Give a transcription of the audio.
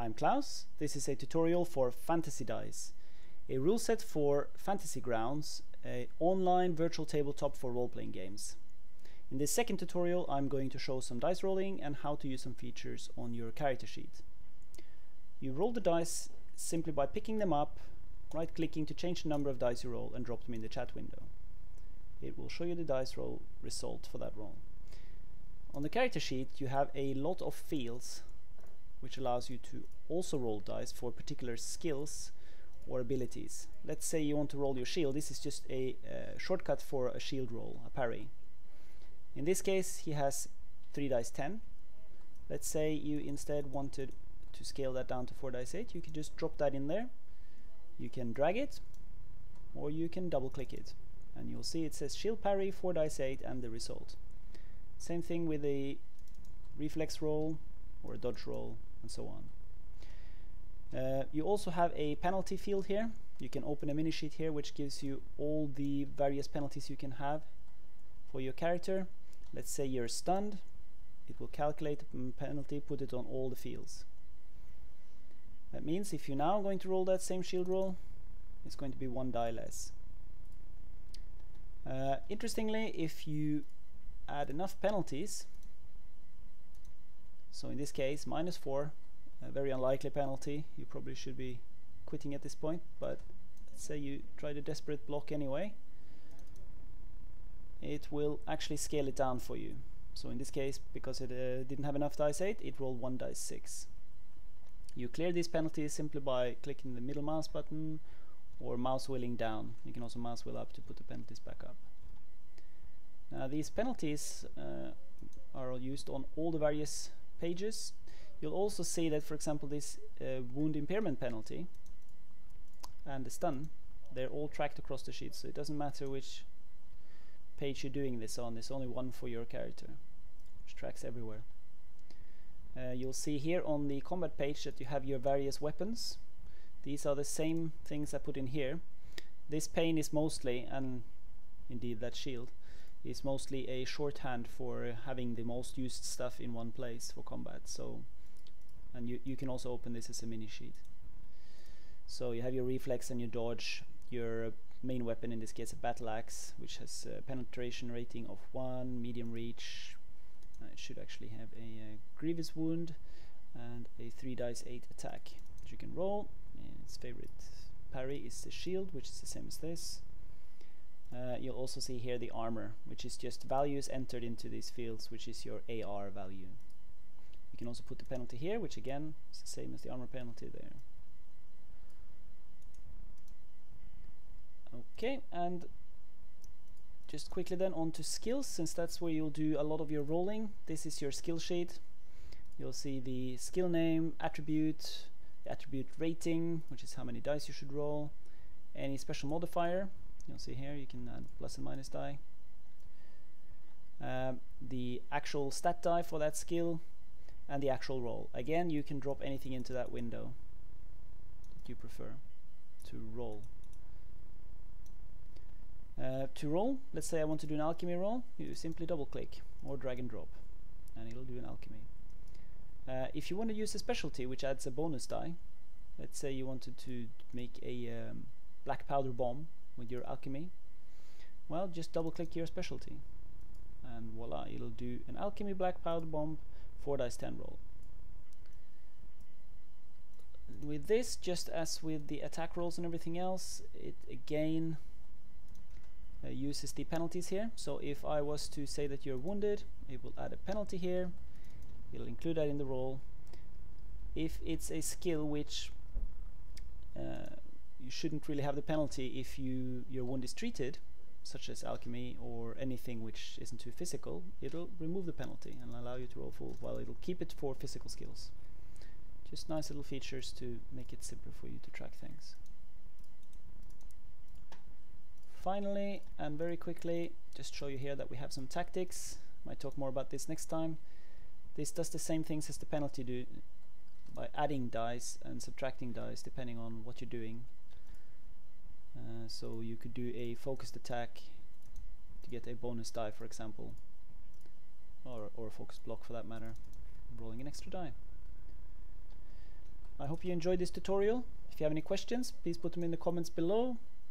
I'm Klaus. This is a tutorial for Fantasy Dice, a rule set for Fantasy Grounds, an online virtual tabletop for role-playing games. In this second tutorial I'm going to show some dice rolling and how to use some features on your character sheet. You roll the dice simply by picking them up, right-clicking to change the number of dice you roll and drop them in the chat window. It will show you the dice roll result for that roll. On the character sheet you have a lot of fields, which allows you to also roll dice for particular skills or abilities. Let's say you want to roll your shield. This is just a shortcut for a shield roll, a parry. In this case he has 3d10. Let's say you instead wanted to scale that down to 4d8. You can just drop that in there. You can drag it or you can double click it and you'll see it says shield parry 4d8 and the result. Same thing with a reflex roll or a dodge roll and so on. You also have a penalty field here. You can open a mini sheet here which gives you all the various penalties you can have for your character. Let's say you're stunned, it will calculate the penalty, put it on all the fields. That means if you're now going to roll that same shield roll, it's going to be one die less. Interestingly, if you add enough penalties, so in this case -4, a very unlikely penalty, you probably should be quitting at this point, but let's say you try the desperate block anyway, it will actually scale it down for you. So in this case, because it didn't have enough d8, it rolled 1d6. You clear these penalties simply by clicking the middle mouse button or mouse wheeling down. You can also mouse wheel up to put the penalties back up. Now these penalties are used on all the various pages. You'll also see that, for example, this wound impairment penalty and the stun, they're all tracked across the sheet, so it doesn't matter which page you're doing this on, there's only one for your character, which tracks everywhere. You'll see here on the combat page that you have your various weapons. These are the same things I put in here. This pain is mostly, and indeed that shield, is mostly a shorthand for having the most used stuff in one place for combat. So, and you can also open this as a mini sheet. So you have your reflex and your dodge, your main weapon, in this case a battle axe, which has a penetration rating of 1, medium reach, it should actually have a grievous wound, and a 3d8 attack, which you can roll, and its favorite parry is the shield, which is the same as this. You'll also see here the armor, which is just values entered into these fields, which is your AR value. You can also put the penalty here, which again is the same as the armor penalty there. Okay, and just quickly then on to skills, since that's where you'll do a lot of your rolling. This is your skill sheet. You'll see the skill name, attribute, the attribute rating, which is how many dice you should roll, any special modifier. You'll see here you can add plus and minus die, the actual stat die for that skill, and the actual roll. Again, you can drop anything into that window that you prefer to roll. Let's say I want to do an alchemy roll, you simply double click or drag and drop and it'll do an alchemy. If you want to use a specialty which adds a bonus die, let's say you wanted to make a black powder bomb with your alchemy, well, just double click your specialty and voila, it'll do an alchemy black powder bomb 4d10 roll. With this, just as with the attack rolls and everything else, it again uses the penalties here. So if I was to say that you're wounded, it will add a penalty here, it'll include that in the roll. If it's a skill which you shouldn't really have the penalty if your wound is treated, such as alchemy or anything which isn't too physical, it'll remove the penalty and allow you to roll full, while it'll keep it for physical skills. Just nice little features to make it simpler for you to track things. Finally, and very quickly, just show you here that we have some tactics. Might talk more about this next time. This does the same things as the penalty do by adding dice and subtracting dice depending on what you're doing. So you could do a focused attack to get a bonus die, for example, or a focused block for that matter, rolling an extra die. I hope you enjoyed this tutorial. If you have any questions, please put them in the comments below.